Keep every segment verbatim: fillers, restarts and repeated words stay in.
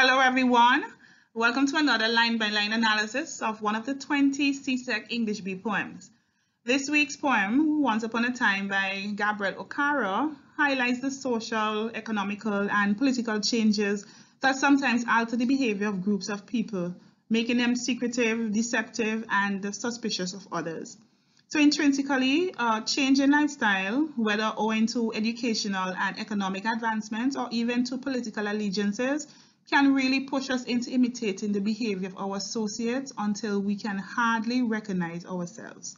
Hello everyone, welcome to another line-by-line analysis of one of the twenty C S E C English B poems. This week's poem, Once Upon a Time by Gabriel Okara, highlights the social, economical and political changes that sometimes alter the behavior of groups of people, making them secretive, deceptive and suspicious of others. So intrinsically, a change in lifestyle, whether owing to educational and economic advancements or even to political allegiances, can really push us into imitating the behavior of our associates until we can hardly recognize ourselves.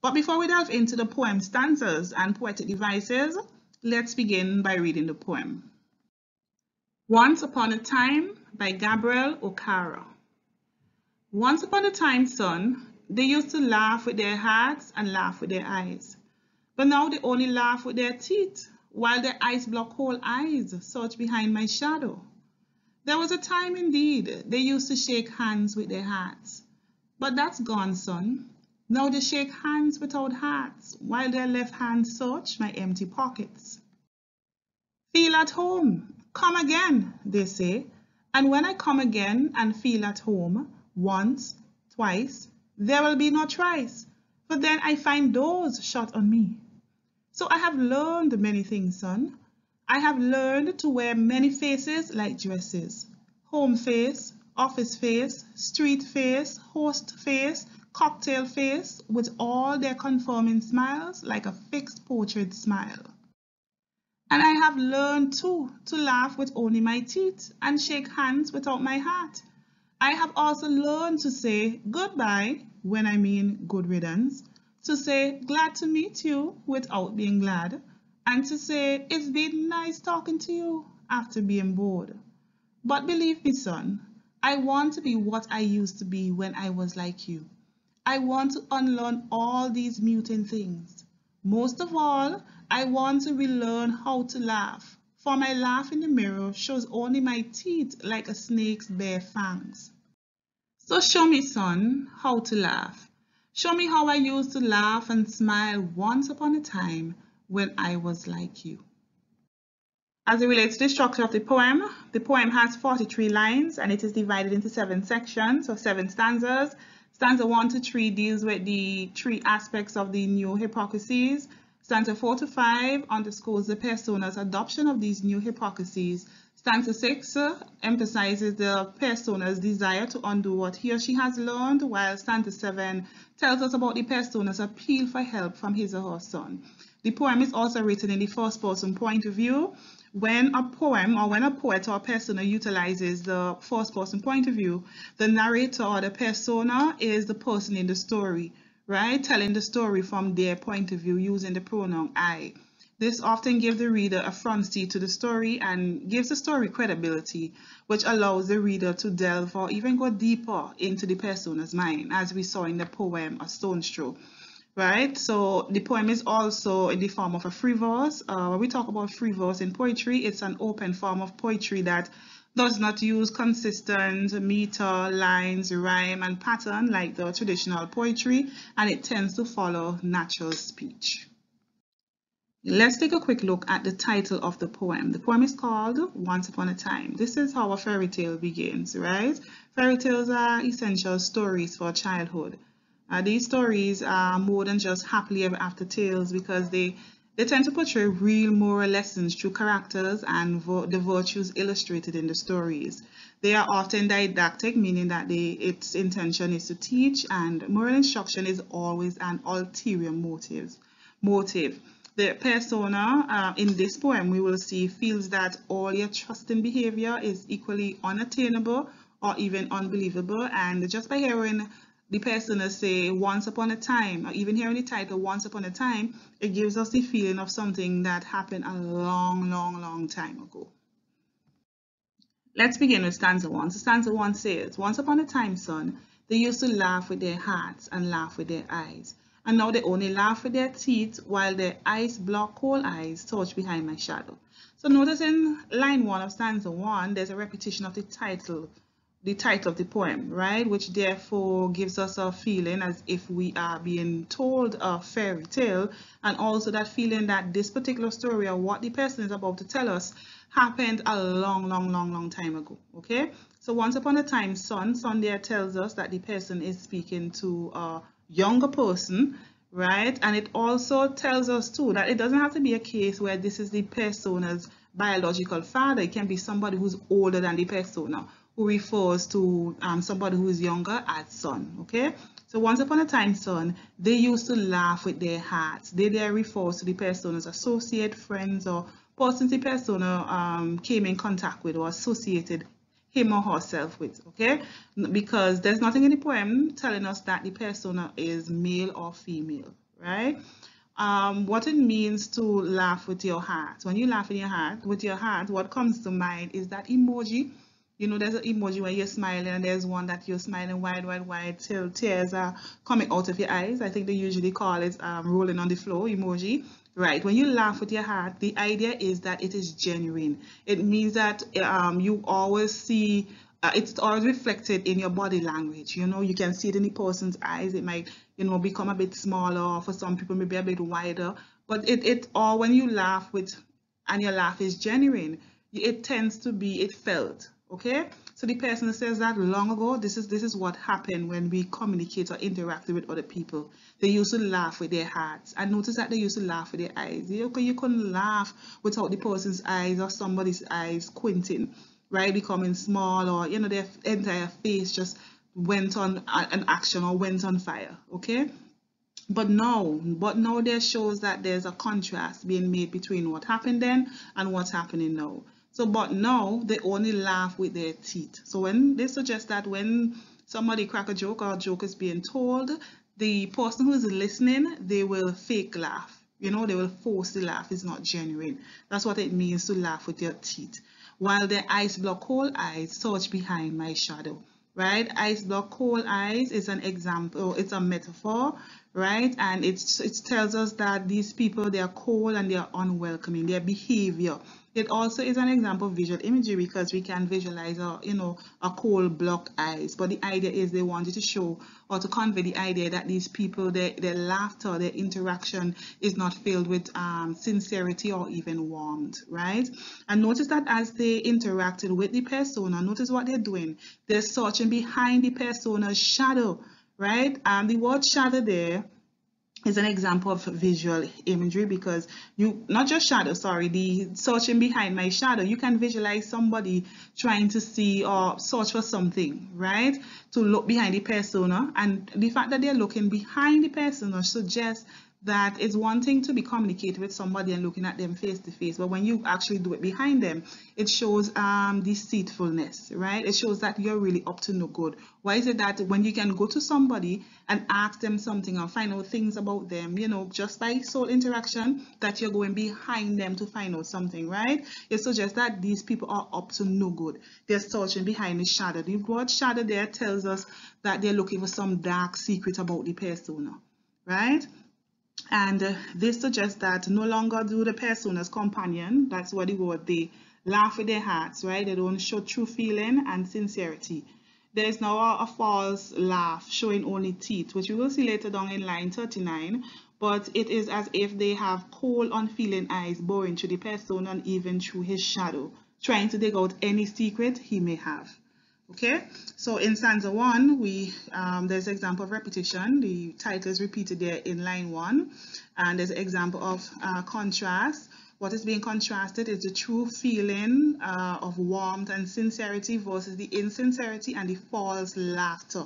But before we delve into the poem stanzas and poetic devices, let's begin by reading the poem. Once Upon a Time by Gabriel Okara. Once upon a time, son, they used to laugh with their hearts and laugh with their eyes. But now they only laugh with their teeth, while their eyes block whole eyes, search behind my shadow. There was a time indeed they used to shake hands with their hearts, but that's gone, son. Now they shake hands without hearts, while their left hands search my empty pockets. Feel at home, come again, they say, and when I come again and feel at home, once, twice, there will be no thrice, for then I find doors shut on me. So I have learned many things, son. I have learned to wear many faces like dresses: home face, office face, street face, host face, cocktail face, with all their conforming smiles like a fixed portrait smile. And I have learned too to laugh with only my teeth and shake hands without my heart. I have also learned to say goodbye when I mean good riddance, to say glad to meet you without being glad, and to say, it's been nice talking to you after being bored. But believe me, son, I want to be what I used to be when I was like you. I want to unlearn all these muting things. Most of all, I want to relearn how to laugh, for my laugh in the mirror shows only my teeth like a snake's bare fangs. So show me, son, how to laugh. Show me how I used to laugh and smile once upon a time, when I was like you. As it relates to the structure of the poem, the poem has forty-three lines and it is divided into seven sections, or seven stanzas. Stanza one to three deals with the three aspects of the new hypocrisies. Stanza four to five underscores the persona's adoption of these new hypocrisies. Stanza six emphasizes the persona's desire to undo what he or she has learned, while stanza seven tells us about the persona's appeal for help from his or her son. The poem is also written in the first person point of view. When a poem or when a poet or persona utilizes the first person point of view, the narrator or the persona is the person in the story, right? Telling the story from their point of view using the pronoun I. This often gives the reader a front seat to the story and gives the story credibility, which allows the reader to delve or even go deeper into the persona's mind, as we saw in the poem A Stone's Throw. Right, so the poem is also in the form of a free verse. Uh, when we talk about free verse in poetry, it's an open form of poetry that does not use consistent meter, lines, rhyme, and pattern like the traditional poetry, and it tends to follow natural speech. Let's take a quick look at the title of the poem. The poem is called Once Upon a Time. This is how a fairy tale begins, right? Fairy tales are essential stories for childhood. Uh, these stories are more than just happily ever after tales, because they, they tend to portray real moral lessons through characters and vo the virtues illustrated in the stories. They are often didactic, meaning that they, its intention is to teach, and moral instruction is always an ulterior motive. motive. The persona uh, in this poem, we will see, feels that all your trusting behavior is equally unattainable or even unbelievable, and just by hearing the persona say once upon a time, or even hearing the title once upon a time, it gives us the feeling of something that happened a long, long, long time ago. Let's begin with stanza one. So stanza one says, once upon a time, son, they used to laugh with their hearts and laugh with their eyes. And now they only laugh with their teeth, while their eyes block whole eyes, search behind my shadow. So notice in line one of stanza one, there's a repetition of the title the title of the poem, right, which therefore gives us a feeling as if we are being told a fairy tale, and also that feeling that this particular story or what the person is about to tell us happened a long long long long time ago. Okay, so once upon a time son son there tells us that the person is speaking to a younger person, right, and it also tells us too that it doesn't have to be a case where this is the persona's biological father. It can be somebody who's older than the persona, who refers to um, somebody who is younger as son. Okay, so once upon a time son, they used to laugh with their hearts. They there refers to the persona's associate, friends, or persons the persona um, came in contact with or associated him or herself with. Okay, because there's nothing in the poem telling us that the persona is male or female, right? Um, what it means to laugh with your heart. When you laugh in your heart, with your heart, what comes to mind is that emoji. You know, there's an emoji where you're smiling, and there's one that you're smiling wide, wide, wide till tears are coming out of your eyes. I think they usually call it um, rolling on the floor emoji. Right. When you laugh with your heart, the idea is that it is genuine. It means that um, you always see, uh, it's always reflected in your body language. You know, you can see it in the person's eyes. It might, you know, become a bit smaller. For some people, maybe a bit wider. But it, it all, when you laugh with, and your laugh is genuine, it tends to be, it felt. Okay, so the person says that long ago, this is this is what happened when we communicate or interact with other people. They used to laugh with their hearts. I noticed that they used to laugh with their eyes. You couldn't laugh without the person's eyes or somebody's eyes squinting, right, becoming small, or, you know, their entire face just went on an action or went on fire. Okay, but now, but now there shows that there's a contrast being made between what happened then and what's happening now. So, but now they only laugh with their teeth. So when they suggest that when somebody crack a joke or a joke is being told, the person who is listening, they will fake laugh. You know, they will force the laugh. It's not genuine. That's what it means to laugh with your teeth. While their eyes block whole eyes, search behind my shadow. Right? Eyes block whole eyes is an example. It's a metaphor, right? And it's, it tells us that these people, they are cold and they are unwelcoming. Their behavior. It also is an example of visual imagery, because we can visualize a, you know, a cold block eyes. But the idea is they wanted to show or to convey the idea that these people, their, their laughter, their interaction is not filled with um, sincerity or even warmth, right? And notice that as they interacted with the persona, notice what they're doing. They're searching behind the persona's shadow, right? And the word shadow there is an example of visual imagery, because you not just shadow, sorry, the searching behind my shadow, you can visualize somebody trying to see or search for something, right, to look behind the persona. And the fact that they're looking behind the persona suggests that it's one thing to be communicated with somebody and looking at them face to face, but when you actually do it behind them, it shows um deceitfulness, right? It shows that you're really up to no good. Why is it that when you can go to somebody and ask them something or find out things about them, you know, just by soul interaction, that you're going behind them to find out something, right? It suggests that these people are up to no good. They're searching behind the shadow. The word shadow there tells us that they're looking for some dark secret about the persona, right? And uh, this suggests that no longer do the persona's companion, that's what the word, they laugh with their hearts, right? They don't show true feeling and sincerity. There is now a, a false laugh showing only teeth, which you will see later down in line thirty-nine, but it is as if they have cold, unfeeling eyes boring to the persona and even through his shadow, trying to dig out any secret he may have. Okay, so in stanza one, we um, there's an example of repetition. The title is repeated there in line one, and there's an example of uh, contrast. What is being contrasted is the true feeling uh, of warmth and sincerity versus the insincerity and the false laughter,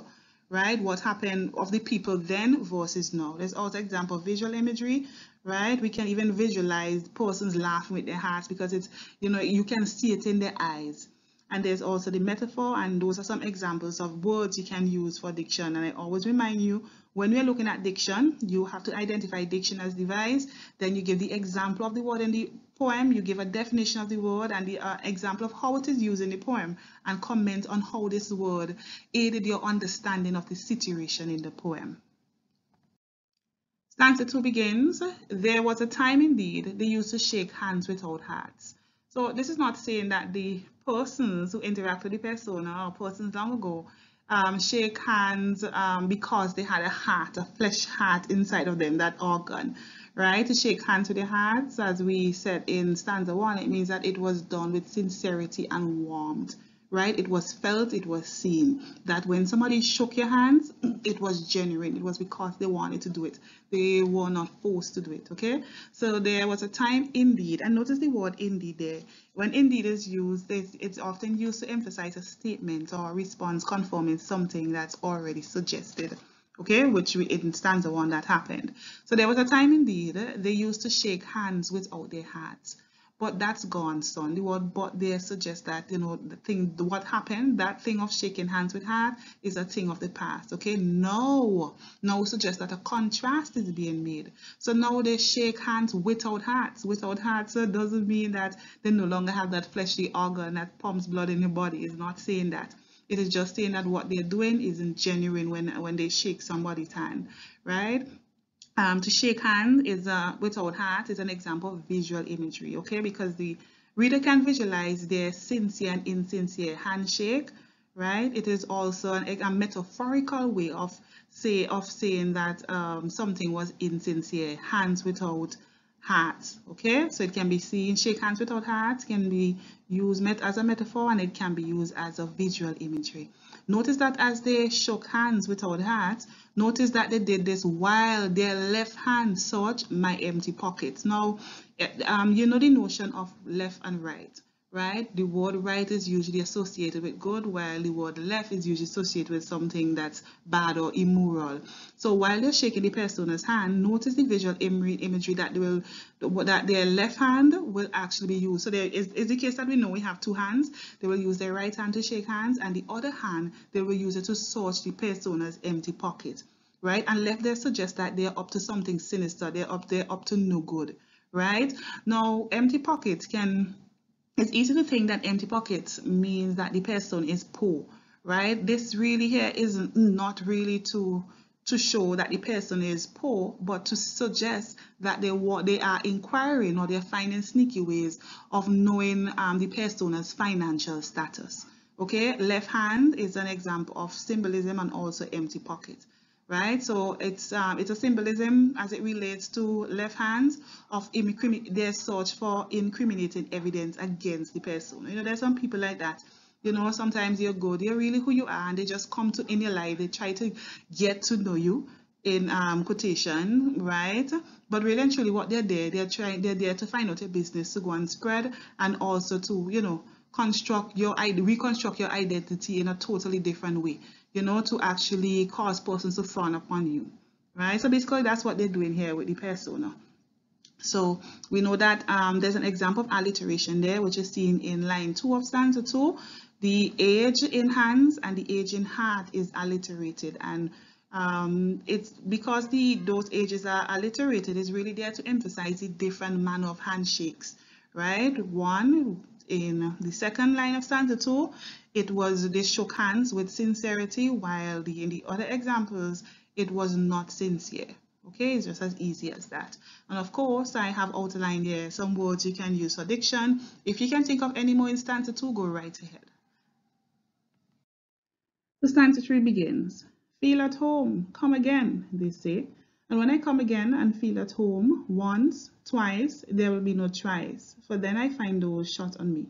right? What happened of the people then versus now. There's also an example of visual imagery, right? We can even visualize persons laughing with their hearts, because it's, you know, you can see it in their eyes. And there's also the metaphor, and those are some examples of words you can use for diction. And I always remind you, when we're looking at diction, you have to identify diction as device. Then you give the example of the word in the poem, you give a definition of the word and the uh, example of how it is used in the poem, and comment on how this word aided your understanding of the situation in the poem. Stanza two begins, there was a time indeed they used to shake hands without hearts. So this is not saying that the persons who interact with the persona or persons long ago um, shake hands um, because they had a heart, a flesh heart inside of them, that organ, right? To shake hands with their hearts, as we said in stanza one, it means that it was done with sincerity and warmth, right? It was felt, it was seen, that when somebody shook your hands, it was genuine. It was because they wanted to do it. They were not forced to do it, okay? So there was a time indeed, and notice the word indeed there. When indeed is used, it's, it's often used to emphasize a statement or a response confirming something that's already suggested, okay? Which we, in stanza one, that happened. So there was a time indeed they used to shake hands without their hearts. But that's gone, son. The word "but" there suggests that, you know, the thing, what happened, that thing of shaking hands with heart is a thing of the past, okay? No, no suggests that a contrast is being made. So now they shake hands without hearts. Without hearts, so it doesn't mean that they no longer have that fleshly organ that pumps blood in your body. It's not saying that. It is just saying that what they're doing isn't genuine when, when they shake somebody's hand, right? Um, to shake hands is uh, without heart is an example of visual imagery, okay? Because the reader can visualize their sincere and insincere handshake, right? It is also an, a metaphorical way of say of saying that um, something was insincere, hands without hearts, okay? So it can be seen, shake hands without hearts can be used met as a metaphor, and it can be used as a visual imagery. Notice that as they shook hands without hearts, notice that they did this while their left hand searched my empty pockets. Now, um, you know the notion of left and right, right? The word right is usually associated with good, while the word left is usually associated with something that's bad or immoral. So while they're shaking the person's hand, notice the visual imagery that they will, that their left hand will actually be used. So there is, is the case that we know we have two hands. They will use their right hand to shake hands, and the other hand, they will use it to search the person's empty pocket, right? And left there suggests that they're up to something sinister. They're up, they're up to no good, right? Now, empty pockets can... It's easy to think that empty pockets means that the person is poor, right? This really here is not really to to show that the person is poor, but to suggest that they what they are inquiring, or they're finding sneaky ways of knowing um, the person's financial status. Okay, left hand is an example of symbolism, and also empty pocket. Right, so it's um, it's a symbolism as it relates to left hands of their search for incriminating evidence against the person. You know, there's some people like that. You know, sometimes you're good, you're really who you are, and they just come to in your life. They try to get to know you in um, quotation, right? But really and truly, what they're there, they're trying, they're there to find out a business to go and spread, and also to, you know, construct your reconstruct your identity in a totally different way, you know, to actually cause persons to frown upon you, right? So basically that's what they're doing here with the persona. So we know that um, there's an example of alliteration there, which is seen in line two of stanza two. The age in hands and the age in heart is alliterated, and um, it's because the those ages are alliterated, is really there to emphasize the different manner of handshakes, right? One, in the second line of stanza two, it was they shook hands with sincerity, while the in the other examples it was not sincere. Okay, it's just as easy as that. And of course, I have outlined here some words you can use for diction. If you can think of any more in stanza two, go right ahead. So stanza three begins. Feel at home, come again, they say. And when I come again and feel at home once, twice, there will be no tries, for then I find those shut on me.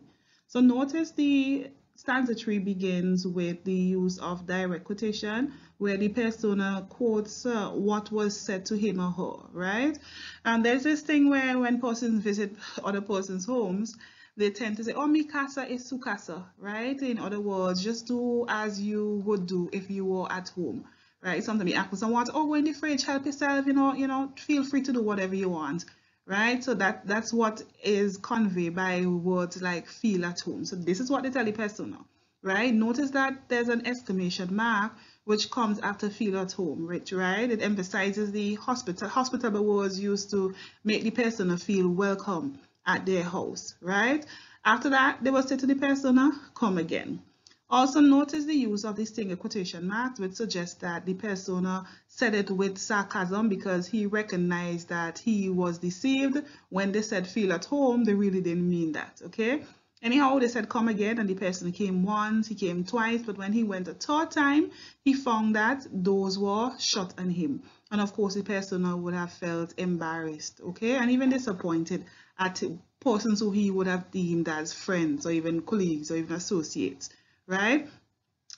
So notice the stanza three begins with the use of direct quotation, where the persona quotes uh, what was said to him or her, right? And there's this thing where when persons visit other persons' homes, they tend to say, oh, mi casa es su casa, right? In other words, just do as you would do if you were at home. Right, sometimes you ask someone, oh, go in the fridge, help yourself, you know, you know, feel free to do whatever you want, right? So that that's what is conveyed by words like feel at home. So this is what they tell the persona, right? Notice that there's an exclamation mark which comes after feel at home, which, right? It emphasizes the hospital hospitable words used to make the persona feel welcome at their house, right? After that, they will say to the persona, come again. Also notice the use of this thing in quotation marks, which suggests that the persona said it with sarcasm because he recognized that he was deceived. When they said feel at home, they really didn't mean that, okay? Anyhow, they said come again, and the person came once, he came twice, but when he went a third time, he found that doors were shut on him. And of course, the persona would have felt embarrassed, okay? And even disappointed at persons who he would have deemed as friends or even colleagues or even associates, right?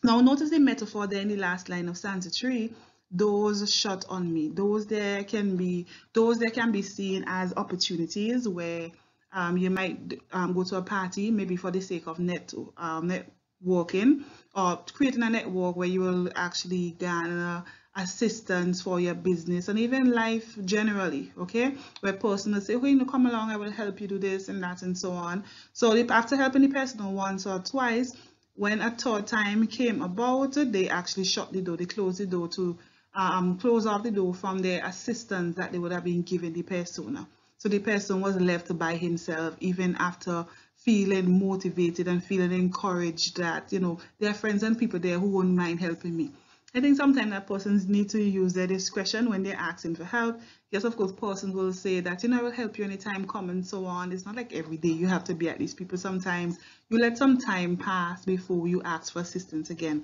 Now, notice the metaphor there in the last line of stanza three, doors shut on me. Doors there can be, doors there can be seen as opportunities where Um, you might um, go to a party, maybe for the sake of net um, networking, or creating a network where you will actually garner assistance for your business and even life generally, okay? Where a person will say, well, you know, come along, I will help you do this and that and so on. So after helping the person once or twice, when a third time came about, they actually shut the door, they closed the door to um, close off the door from their assistance that they would have been given the persona. So the person was left by himself, even after feeling motivated and feeling encouraged that, you know, there are friends and people there who won't mind helping me. I think sometimes that persons need to use their discretion when they're asking for help. Yes, of course, persons will say that, you know, I will help you anytime, come and so on. It's not like every day you have to be at these people. Sometimes you let some time pass before you ask for assistance again.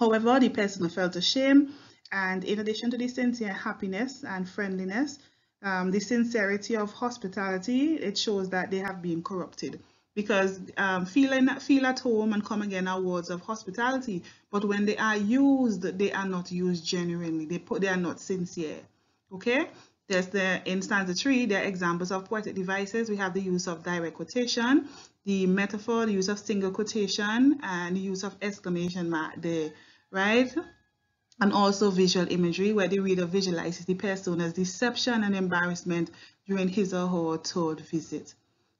However, the person felt ashamed, and in addition to the sincere happiness and friendliness, Um, the sincerity of hospitality, it shows that they have been corrupted, because um, feeling, feel at home and come again are words of hospitality, but when they are used, they are not used genuinely. They put, they are not sincere. Okay, there's the in stanza three. There are examples of poetic devices. We have the use of direct quotation, the metaphor, the use of single quotation, and the use of exclamation mark there, right? And also visual imagery, where the reader visualizes the persona's deception and embarrassment during his or her third visit.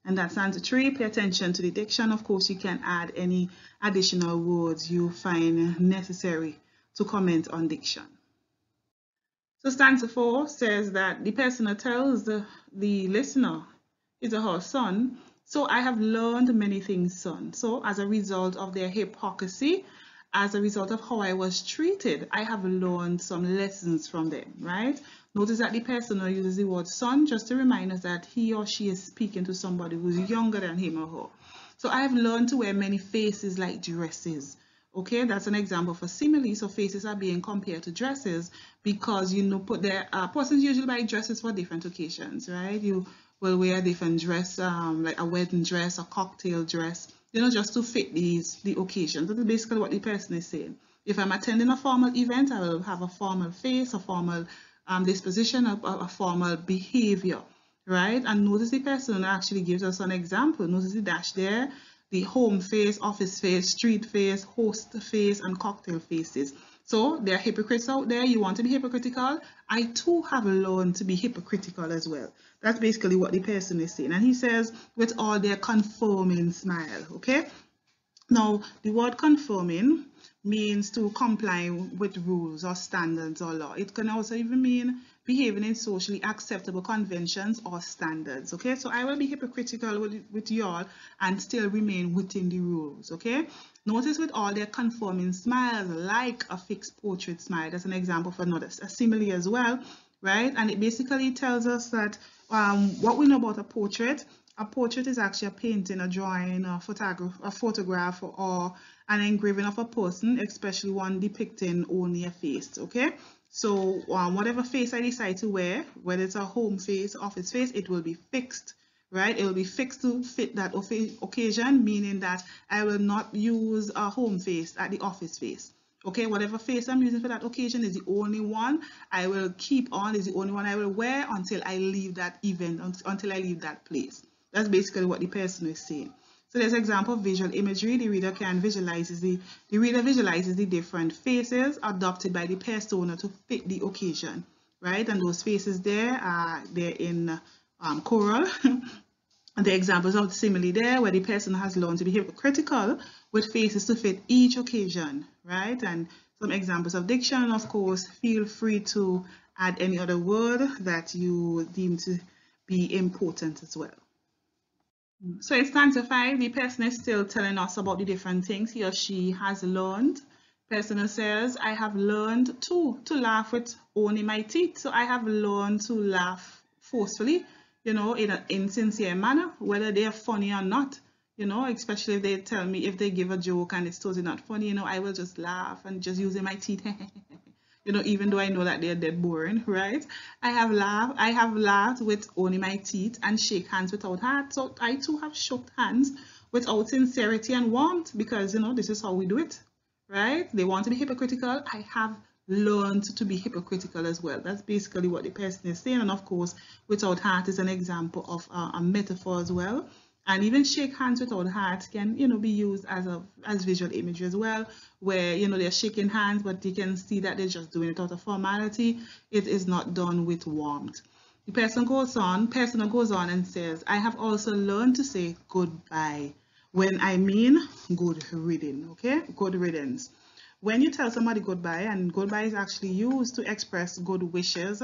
And that's stanza three. Pay attention to the diction. Of course, you can add any additional words you find necessary to comment on diction. So stanza four says that the persona tells the, the listener, his or her son, so I have learned many things, son. So as a result of their hypocrisy, as a result of how I was treated, I have learned some lessons from them, right? Notice that the persona uses the word son just to remind us that he or she is speaking to somebody who's younger than him or her. So I have learned to wear many faces like dresses. Okay, that's an example for simile. So faces are being compared to dresses because, you know, put their uh, persons usually buy dresses for different occasions, right? You will wear a different dress, um, like a wedding dress, a cocktail dress, you know, just to fit these the occasion. This is basically what the person is saying. If I'm attending a formal event, I will have a formal face, a formal um, disposition, a, a formal behavior, right? And notice the person actually gives us an example. Notice the dash there, the home face, office face, street face, host face, and cocktail faces. So there are hypocrites out there. You want to be hypocritical. I too have learned to be hypocritical as well. That's basically what the person is saying. And he says, with all their conforming smile, okay? Now, the word conforming means to comply with rules or standards or law. It can also even mean behaving in socially acceptable conventions or standards, okay? So I will be hypocritical with, with y'all and still remain within the rules, okay? Notice with all their conforming smiles, like a fixed portrait smile. That's an example for another, a simile as well, right? And it basically tells us that um, what we know about a portrait, a portrait is actually a painting, a drawing, a photograph, a photograph or, or an engraving of a person, especially one depicting only a face, okay? So um, whatever face I decide to wear, whether it's a home face, office face, it will be fixed. Right, it will be fixed to fit that occasion, meaning that I will not use a home face at the office face. Okay, whatever face I'm using for that occasion is the only one I will keep on, is the only one I will wear until I leave that event, until I leave that place. That's basically what the person is saying. So there's an example of visual imagery. The reader can visualizes the the reader visualizes the different faces adopted by the persona to fit the occasion. Right, and those faces there are they're in. Um, choral. The examples of the simile there, where the person has learned to be hypocritical with faces to fit each occasion, right? And some examples of diction, of course, feel free to add any other word that you deem to be important as well. So in stanza five, the person is still telling us about the different things he or she has learned. Person says, I have learned to, to laugh with only my teeth. So I have learned to laugh forcefully, you know, in an insincere manner, whether they are funny or not, you know, especially if they tell me, if they give a joke and it's totally not funny, you know, I will just laugh and just using my teeth, you know, even though I know that they're dead boring, right? I have laughed, I have laughed with only my teeth and shake hands without heart. So I too have shook hands without sincerity and warmth because, you know, this is how we do it, right? They want to be hypocritical. I have learned to be hypocritical as well. That's basically what the person is saying. And of course, without heart is an example of uh, a metaphor as well. And even shake hands without heart can, you know, be used as a as visual imagery as well, where, you know, they're shaking hands, but you can see that they're just doing it out of formality. It is not done with warmth. The person goes on, person goes on and says, I have also learned to say goodbye when I mean good riddance, okay? Good riddance. When you tell somebody goodbye, and goodbye is actually used to express good wishes,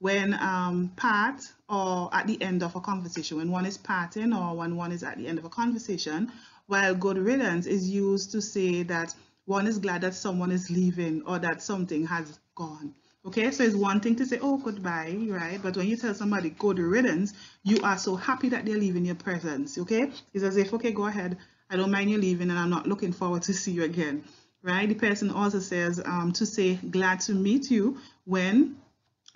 when um, part or at the end of a conversation, when one is parting or when one is at the end of a conversation, while good riddance is used to say that one is glad that someone is leaving or that something has gone. Okay, so it's one thing to say, oh, goodbye, right? But when you tell somebody good riddance, you are so happy that they're leaving your presence, okay? It's as if, okay, go ahead, I don't mind you leaving and I'm not looking forward to see you again, right? The person also says um, to say glad to meet you when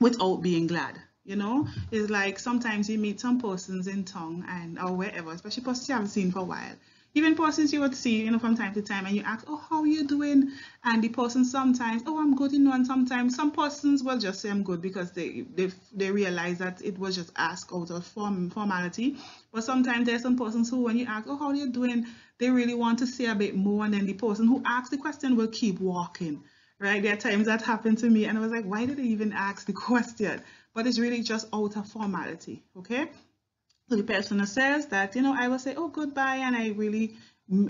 without being glad, you know, it's like sometimes you meet some persons in town and or wherever, especially persons you haven't seen for a while, even persons you would see, you know, from time to time, and you ask, oh, how are you doing? And the person sometimes, oh, I'm good, you know, and sometimes some persons will just say I'm good because they they, they realize that it was just asked out of form, formality. But sometimes there's some persons who, when you ask, oh, how are you doing? They really want to say a bit more, and then the person who asks the question will keep walking. Right, there are times that happened to me and I was like, why did I even ask the question? But it's really just out of formality, okay? So the person says that, you know, I will say, oh, goodbye, and I really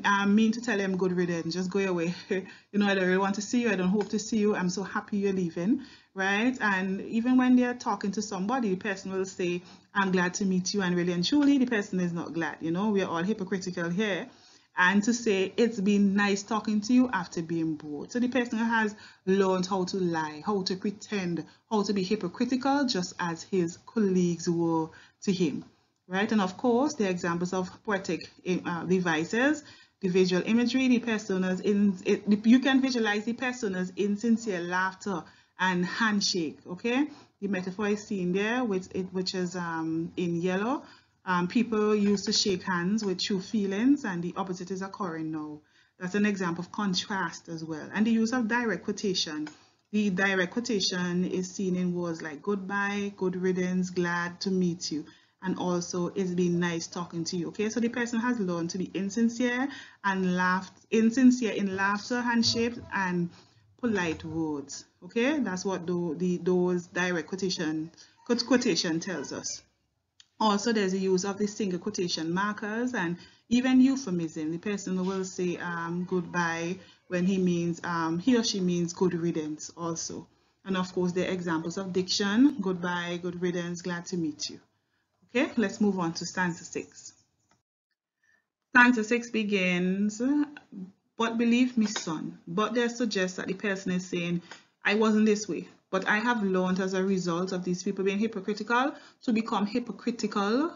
uh, mean to tell them good riddance, just go away. You know, I don't really want to see you, I don't hope to see you, I'm so happy you're leaving, right? And even when they're talking to somebody, the person will say, I'm glad to meet you, and really and truly, the person is not glad, you know, we are all hypocritical here. And to say, it's been nice talking to you after being bored. So the person has learned how to lie, how to pretend, how to be hypocritical, just as his colleagues were to him, right? And of course, the examples of poetic uh, devices, the visual imagery, the personas, in, it, you can visualize the personas insincere laughter and handshake, okay? The metaphor is seen there, which, it, which is um, in yellow. Um, people used to shake hands with true feelings, and the opposite is occurring now. That's an example of contrast as well. And the use of direct quotation. The direct quotation is seen in words like goodbye, good riddance, glad to meet you, and also it's been nice talking to you. Okay, so the person has learned to be insincere and laughed, insincere in laughter, handshake, and polite words. Okay, that's what the, the those direct quotation quotation tells us. Also, there's a use of the single quotation markers and even euphemism. The person will say um, goodbye when he means, um, he or she means good riddance also. And of course, there are examples of diction, goodbye, good riddance, glad to meet you. Okay, let's move on to stanza six. Stanza six begins, but believe me, son, but there suggests that the person is saying, I wasn't this way. But I have learned as a result of these people being hypocritical to become hypocritical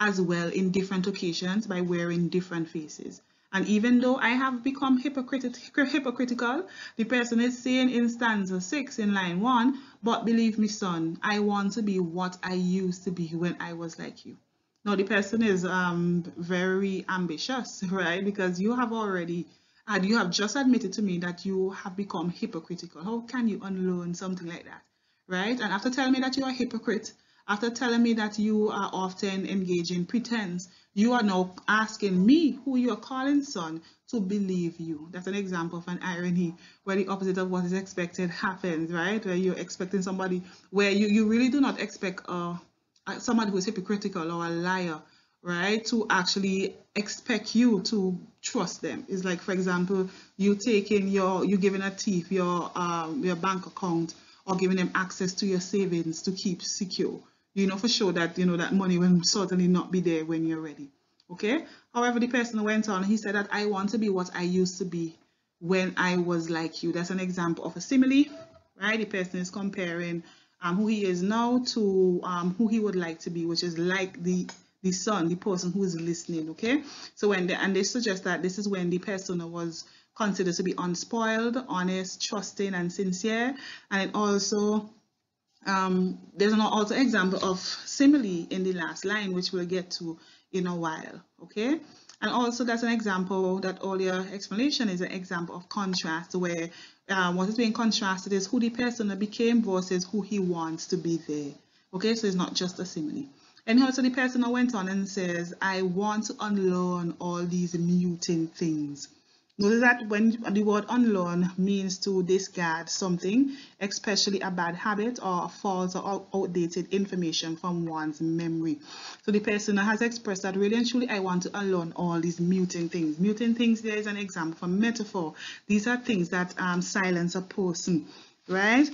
as well in different occasions by wearing different faces. And even though I have become hypocrit hypocritical, the person is saying in stanza six in line one, but believe me, son, I want to be what I used to be when I was like you. Now, the person is um, very ambitious, right? Because you have already... and you have just admitted to me that you have become hypocritical. How can you unlearn something like that, right? And after telling me that you are a hypocrite, after telling me that you are often engaged in pretense, you are now asking me, who you are calling son, to believe you. That's an example of an irony where the opposite of what is expected happens, right? Where you're expecting somebody, where you, you really do not expect uh, somebody who is hypocritical or a liar, right, to actually expect you to trust them. It's like, for example, you taking your, you giving a thief your um, your bank account or giving them access to your savings to keep secure. You know for sure that you know that money will certainly not be there when you're ready, Okay. However, the person went on, he said that I want to be what I used to be when I was like you. That's an example of a simile, right? The person is comparing um, who he is now to um, who he would like to be, which is like the the son, the person who is listening. Okay. So when they, and they suggest that this is when the persona was considered to be unspoiled, honest, trusting, and sincere. And it also um, there's an also example of simile in the last line, which we'll get to in a while. Okay. And also that's an example, that earlier explanation is an example of contrast, where uh, what is being contrasted is who the persona became versus who he wants to be there. Okay. So it's not just a simile. And also the persona went on and says, I want to unlearn all these muting things. Notice that when the word unlearn means to discard something, especially a bad habit or false or outdated information from one's memory. So the person has expressed that really and truly, I want to unlearn all these muting things. Muting things, there is an example for metaphor. These are things that um, silence a person, right?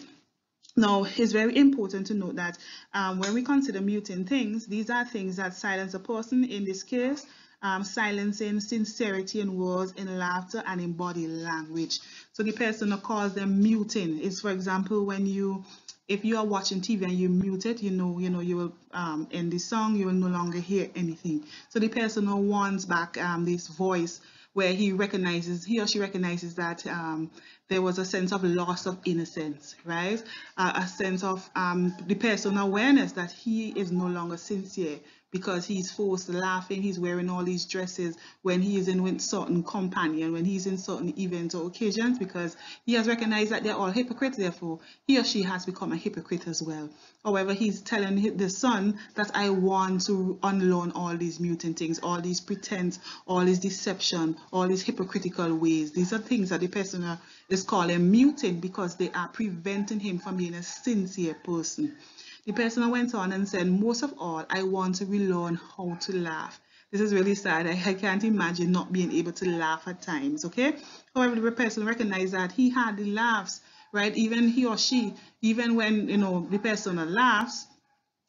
Now, it's very important to note that um, when we consider muting things, these are things that silence a person. In this case, Um, silencing sincerity in words, in laughter, and in body language. So the person calls them muting. It's, for example, when you, if you are watching T V and you mute it, you know, you know, you will um, end the song, you will no longer hear anything. So the person wants back um, this voice where he recognizes, he or she recognizes that um, there was a sense of loss of innocence, right? Uh, a sense of um, the person awareness that he is no longer sincere, because he's forced laughing, he's wearing all these dresses when he is in with certain company and when he's in certain events or occasions, because he has recognized that they're all hypocrites, therefore he or she has become a hypocrite as well. However, he's telling the son that I want to unlearn all these mutant things, all these pretense, all this deception, all these hypocritical ways. These are things that the person is calling mutant because they are preventing him from being a sincere person. The person went on and said, most of all, I want to relearn how to laugh. This is really sad. I, I can't imagine not being able to laugh at times, okay? However, the person recognized that he had the laughs, right? Even he or she, even when, you know, the person laughs,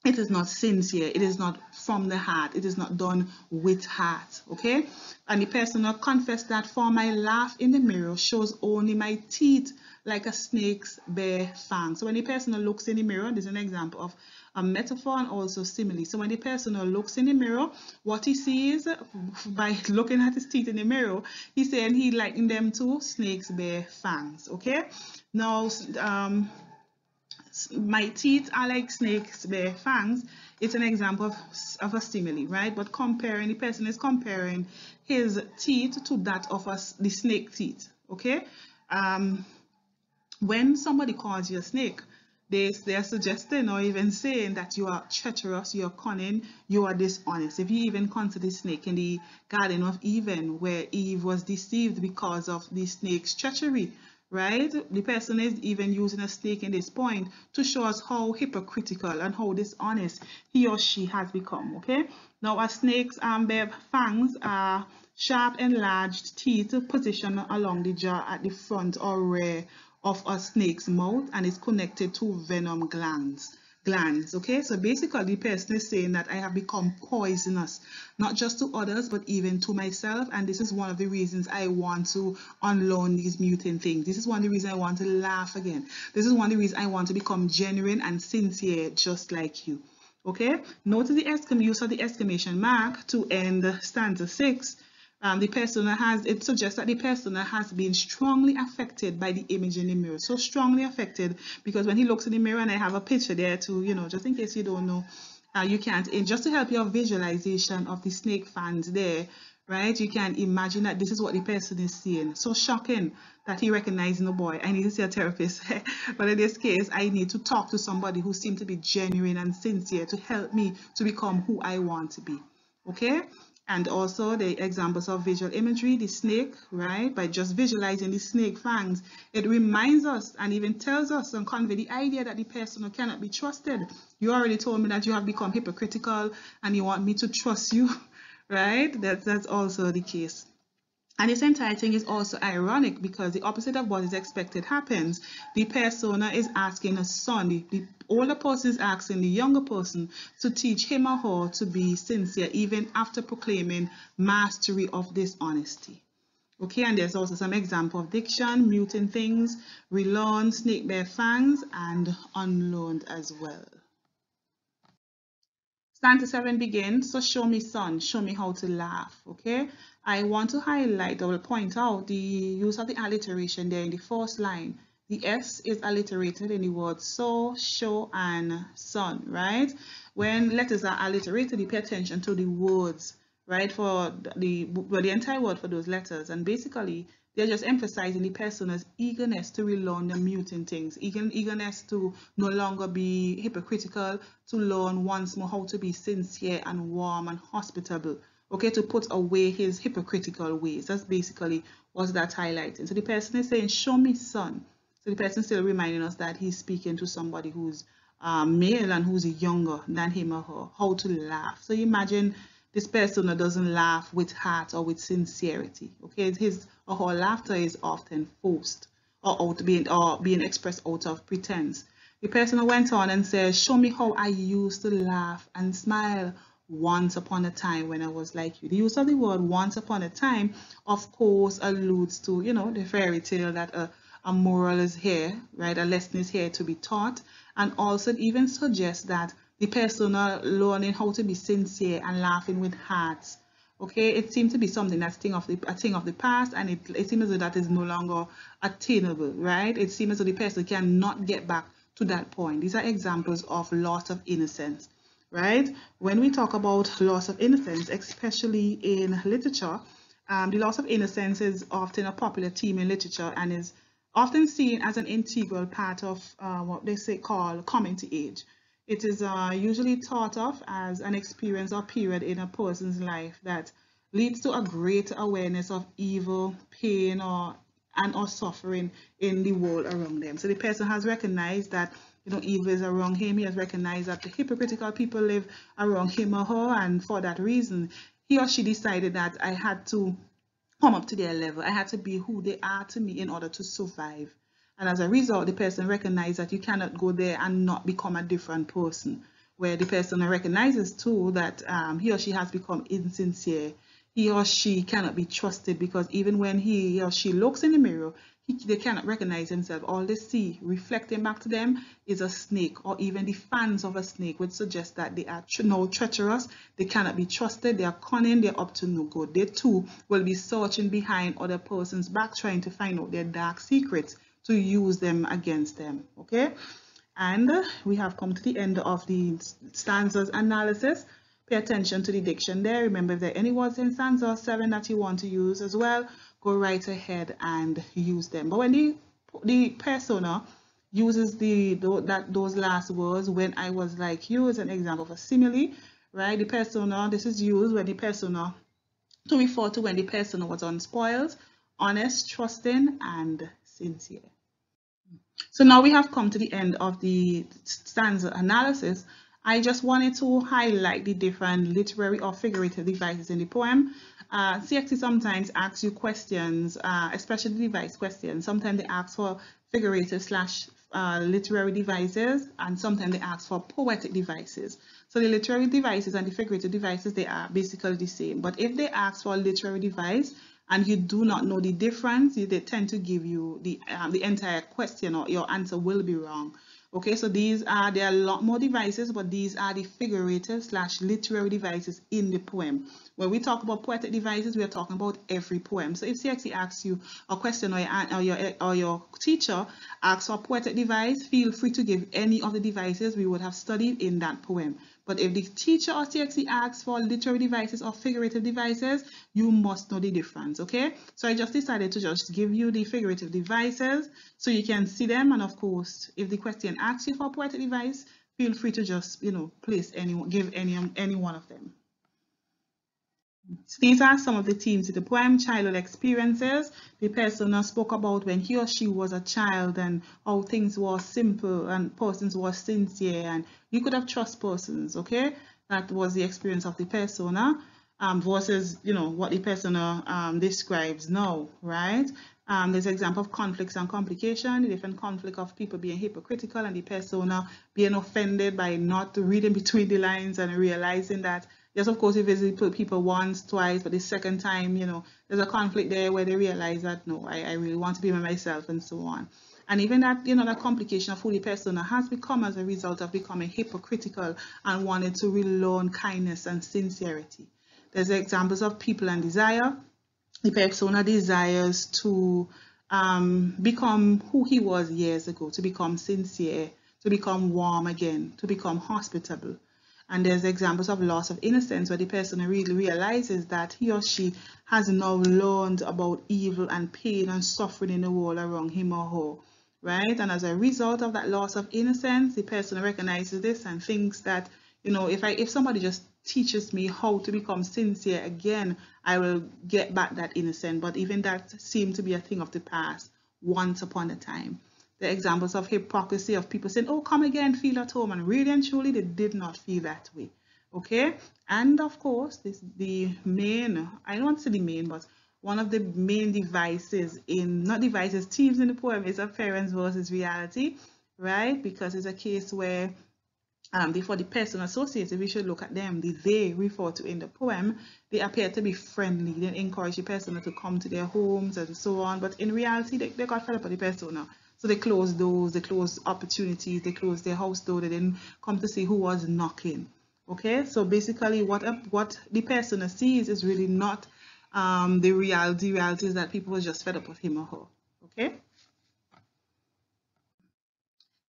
it is not sincere. It is not from the heart. It is not done with heart, okay? And the person confessed that, for my laugh in the mirror shows only my teeth, like a snake's bare fang. So when the person looks in the mirror, there's an example of a metaphor and also simile. So when the person looks in the mirror, what he sees by looking at his teeth in the mirror, he's saying he likened them to snake's bare fangs. Okay. Now, um, my teeth are like snake's bare fangs. It's an example of, of a simile, right? But comparing, the person is comparing his teeth to that of a, the snake teeth. Okay. Um, When somebody calls you a snake, they, they are suggesting or even saying that you are treacherous, you are cunning, you are dishonest. If you even consider the snake in the Garden of Eden, where Eve was deceived because of the snake's treachery, right? The person is even using a snake in this point to show us how hypocritical and how dishonest he or she has become, okay? Now, a snake's um, bare fangs are sharp, enlarged teeth positioned along the jaw at the front or rear of a snake's mouth, and it's connected to venom glands. Glands, okay? So basically, the person is saying that I have become poisonous, not just to others, but even to myself. And this is one of the reasons I want to unlearn these mutant things. This is one of the reasons I want to laugh again. This is one of the reasons I want to become genuine and sincere, just like you. Okay? Notice the exclamation, use of the exclamation mark to end stanza six. Um, the persona has, it suggests that the persona has been strongly affected by the image in the mirror. So strongly affected, because when he looks in the mirror, and I have a picture there to, you know, just in case you don't know, uh, you can't, and just to help your visualization of the snake fans there, right? You can imagine that this is what the person is seeing. So shocking that he recognizes no boy. I need to see a therapist, but in this case, I need to talk to somebody who seems to be genuine and sincere to help me to become who I want to be, okay? And also the examples of visual imagery, the snake, right? By just visualizing the snake fangs, it reminds us and even tells us and conveys the idea that the person cannot be trusted. You already told me that you have become hypocritical and you want me to trust you, right? That, that's also the case. At the same time, I think it's also ironic because the opposite of what is expected happens. The persona is asking a son, the, the older person is asking the younger person to teach him or her to be sincere, even after proclaiming mastery of dishonesty. Okay, and there's also some example of diction, muting things, relearned, snake bear fangs, and unlearned as well. Stanza seven begins, so show me son, show me how to laugh. Okay, I want to highlight, I will point out the use of the alliteration there in the first line. The S is alliterated in the words so, show, and son, right? When letters are alliterated, you pay attention to the words, right? For the, well, the entire word for those letters. And basically, they're just emphasizing the persona's eagerness to relearn the mutant things, eager, eagerness to no longer be hypocritical, to learn once more how to be sincere and warm and hospitable. Okay, to put away his hypocritical ways. That's basically what's that highlighting. So the person is saying, show me son. So the person is still reminding us that he's speaking to somebody who's uh, male and who's younger than him or her, how to laugh. So you imagine this persona doesn't laugh with heart or with sincerity. Okay, his or her laughter is often forced or out being, or being expressed out of pretense. The person went on and said, show me how I used to laugh and smile once upon a time when I was like you. The use of the word once upon a time, of course, alludes to, you know, the fairy tale that a, a moral is here, right? A lesson is here to be taught. And also even suggests that the persona learning how to be sincere and laughing with hearts. Okay, it seems to be something that's thing of the, a thing of the past, and it, it seems as though that is no longer attainable, right? It seems as though the person cannot get back to that point. These are examples of loss of innocence. Right? When we talk about loss of innocence, especially in literature, um, the loss of innocence is often a popular theme in literature and is often seen as an integral part of uh, what they say call coming to age. It is uh, usually thought of as an experience or period in a person's life that leads to a greater awareness of evil, pain, or and or suffering in the world around them. So the person has recognized that, you know, evil is around him. He has recognized that the hypocritical people live around him or her, and for that reason, he or she decided that I had to come up to their level. I had to be who they are to me in order to survive. And as a result, the person recognized that you cannot go there and not become a different person, where the person recognizes too that um, he or she has become insincere. He or she cannot be trusted because even when he or she looks in the mirror, he, they cannot recognize themselves. All they see reflecting back to them is a snake or even the fangs of a snake, which suggests that they are now treacherous, they cannot be trusted, they are cunning, they're up to no good. They too will be searching behind other persons' back, trying to find out their dark secrets to use them against them. Okay, and we have come to the end of the stanzas analysis. Pay attention to the diction there. Remember, if there are any words in stanza seven that you want to use as well, go right ahead and use them. But when the, the persona uses the, the that those last words, when I was like you, is an example of a simile, right? The persona, this is used when the persona, to refer to when the persona was unspoiled, honest, trusting, and sincere. So now we have come to the end of the stanza analysis. I just wanted to highlight the different literary or figurative devices in the poem. Uh, C X C sometimes asks you questions, uh, especially device questions. Sometimes they ask for figurative slash uh, literary devices, and sometimes they ask for poetic devices. So the literary devices and the figurative devices, they are basically the same. But if they ask for a literary device and you do not know the difference, they tend to give you the, um, the entire question, or your answer will be wrong. Okay, so these are, there are a lot more devices, but these are the figurative slash literary devices in the poem. When we talk about poetic devices, we are talking about every poem. So if C X C asks you a question, or your, or your, or your teacher asks for a poetic device, feel free to give any of the devices we would have studied in that poem. But if the teacher or C X C asks for literary devices or figurative devices, you must know the difference, okay? So I just decided to just give you the figurative devices so you can see them. And of course, if the question asks you for a poetic device, feel free to just, you know, place any, give any, any one of them. So these are some of the themes in the poem. Childhood experiences. The persona spoke about when he or she was a child and how things were simple and persons were sincere and you could have trust persons. Okay, that was the experience of the persona. um, versus, you know, what the persona um, describes now, right? Um, there's an example of conflicts and complication, the different conflict of people being hypocritical and the persona being offended by not reading between the lines and realizing that, yes, of course, you visit people once, twice, but the second time, you know, there's a conflict there where they realize that, no, I, I really want to be by myself and so on. And even that, you know, that complication of who the persona has become as a result of becoming hypocritical and wanting to really learn kindness and sincerity. There's examples of people and desire. The persona desires to um, become who he was years ago, to become sincere, to become warm again, to become hospitable. And there's examples of loss of innocence where the persona really realizes that he or she has now learned about evil and pain and suffering in the world around him or her, right? And as a result of that loss of innocence, the persona recognizes this and thinks that, you know, if I if somebody just teaches me how to become sincere again, I will get back that innocence. But even that seemed to be a thing of the past once upon a time. The examples of hypocrisy of people saying, oh, come again, feel at home, and really and truly they did not feel that way. Okay, and of course, this the main, I don't want to say the main, but one of the main devices in, not devices, themes in the poem is of parents versus reality, right? Because it's a case where Um, before the person associated, we should look at them, the they referred to in the poem, they appear to be friendly, they encourage the persona to come to their homes and so on, but in reality, they, they got fed up with the persona. So they closed doors, they closed opportunities, they closed their house door, they didn't come to see who was knocking. Okay, so basically what, a, what the persona sees is really not um, the reality, the reality is that people were just fed up with him or her, okay?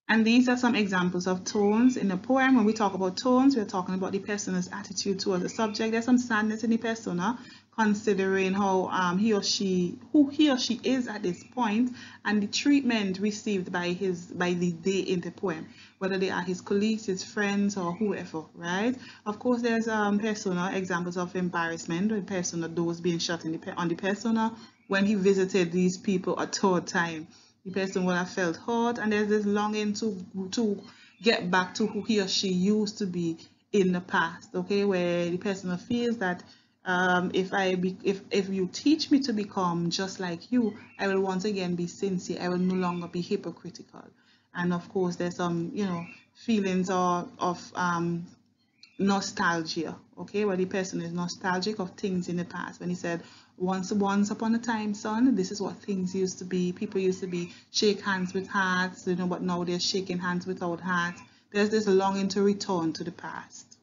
And these are some examples of tones in the poem. When we talk about tones, we're talking about the persona's attitude towards the subject. There's some sadness in the persona, considering how um, he or she, who he or she is at this point, and the treatment received by his, by the they in the poem, whether they are his colleagues, his friends, or whoever, right? Of course, there's um, persona examples of embarrassment, the persona doors being shut in the, on the persona when he visited these people a third time. The person will have felt hurt, and there's this longing to to get back to who he or she used to be in the past. Okay, where the person feels that um, if I be, if if you teach me to become just like you, I will once again be sincere. I will no longer be hypocritical. And of course, there's some you know feelings of of um, nostalgia. Okay, where the person is nostalgic of things in the past. When he said, Once, once upon a time, son, this is what things used to be. People used to be shake hands with hearts, you know, but now they're shaking hands without hearts. There's this longing to return to the past.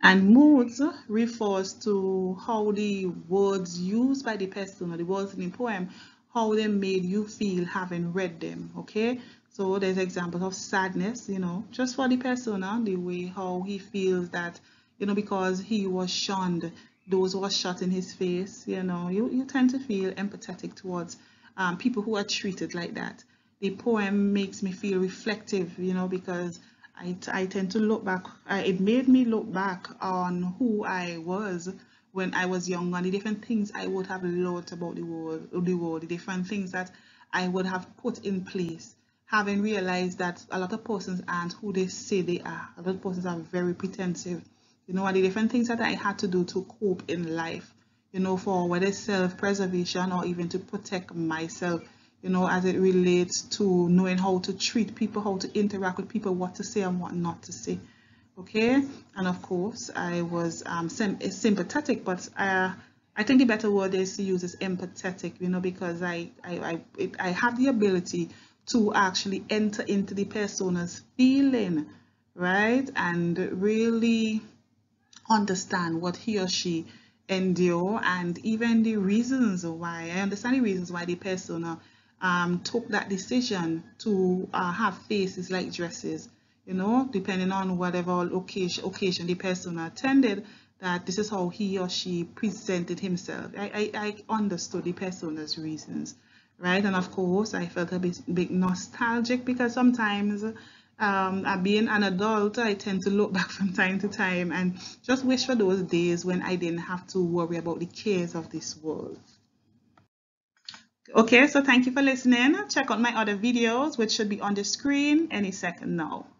And moods refers to how the words used by the person or the words in the poem, how they made you feel having read them. Okay, so there's examples of sadness, you know, just for the persona, the way how he feels that, you know, because he was shunned. Those who are shot in his face, you know, you, you tend to feel empathetic towards um, people who are treated like that. The poem makes me feel reflective, you know, because I, I tend to look back, uh, it made me look back on who I was when I was younger, and the different things I would have learned about the world, the world, the different things that I would have put in place, having realized that a lot of persons aren't who they say they are. A lot of persons are very pretentious. You know, and the different things that I had to do to cope in life, you know, for whether self-preservation or even to protect myself, you know, as it relates to knowing how to treat people, how to interact with people, what to say and what not to say. Okay. And of course, I was um, sympathetic, but uh, I think the better word is to use is empathetic, you know, because I, I, I, it, I have the ability to actually enter into the persona's feeling, right, and really understand what he or she endure, and even the reasons why. I understand the reasons why the persona um, took that decision to uh, have faces like dresses, you know, depending on whatever occasion, occasion the persona attended, that this is how he or she presented himself. I, I, I understood the persona's reasons, right? And of course, I felt a bit, bit nostalgic because sometimes Um, being an adult, I tend to look back from time to time and just wish for those days when I didn't have to worry about the cares of this world. Okay, so thank you for listening. Check out my other videos, which should be on the screen any second now.